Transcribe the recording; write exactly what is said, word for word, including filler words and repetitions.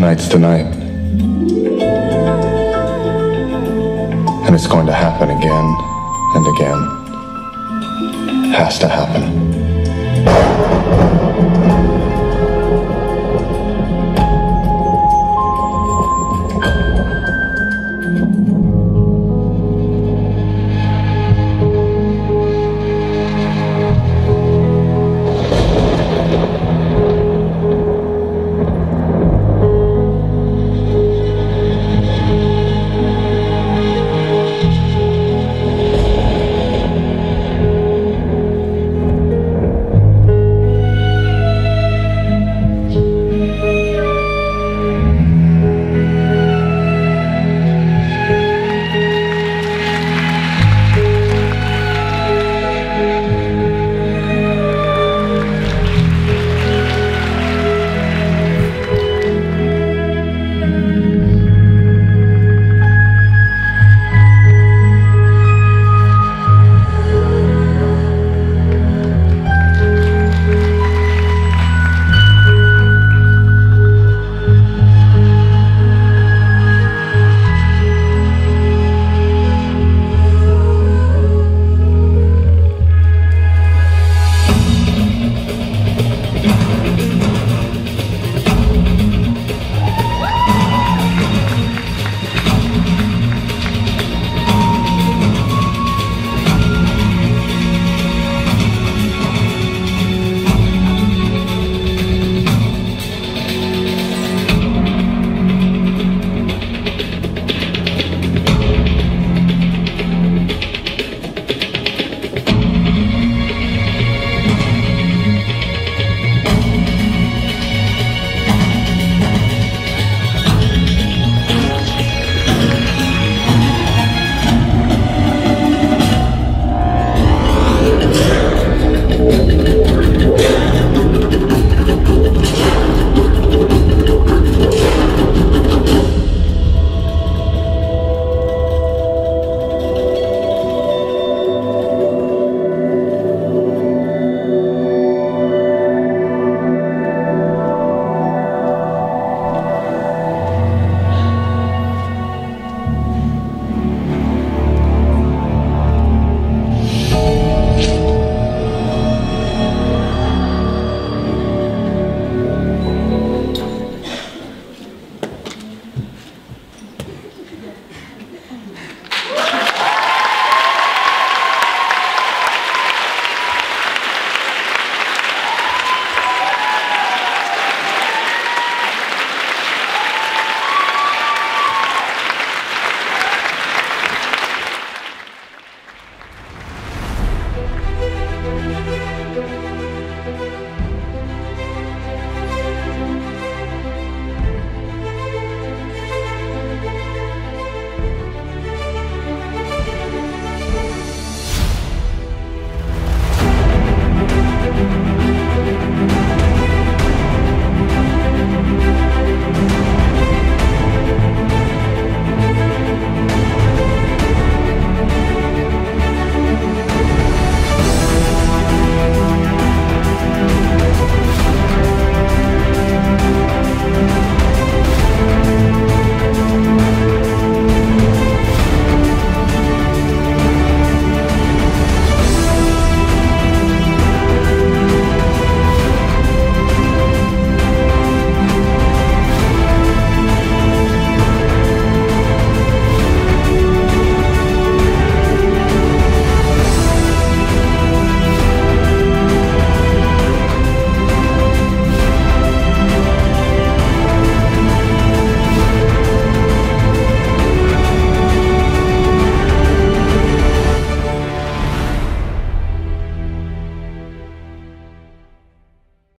tonight's the night. And it's going to happen again and again. Has to happen.